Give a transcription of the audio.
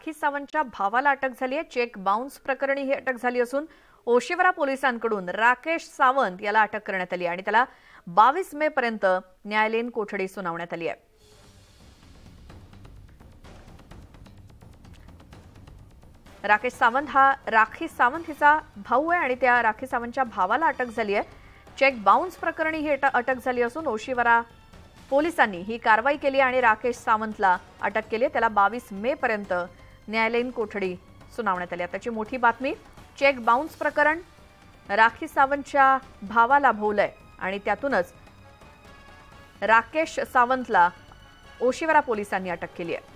राखी सावंतच्या भावाला अटक झाली आहे। चेक बाउंस प्रकरणी ही अटक झाली असून ओशिवरा पोलिसांकडून राकेश सावंत याला अटक करण्यात आली आणि त्याला 22 मे पर्यंत न्यायालयीन कोठडी सुनावण्यात आली आहे। राकेश सावंत हा राखी सावंत हिचा भाऊ आहे आणि त्या राखी सावंतच्या भावाला अटक झाली आहे। चेक बाउंस प्रकरणी ही अटक झाली असून ओशिवरा पोलिसांनी ही कारवाई केली आणि राकेश सावंतला अटक केली आहे। त्याला 22 मे पर्यंत न्यायालयीन कोठडी सुनावण्यात आली आहे। त्याची मोठी बातमी, चेक बाउंस प्रकरण राखी सावंतच्या भावाला भोवलंय आणि त्यातूनच राकेश सावंतला ओशिवरा पोलिसांनी अटक केली आहे।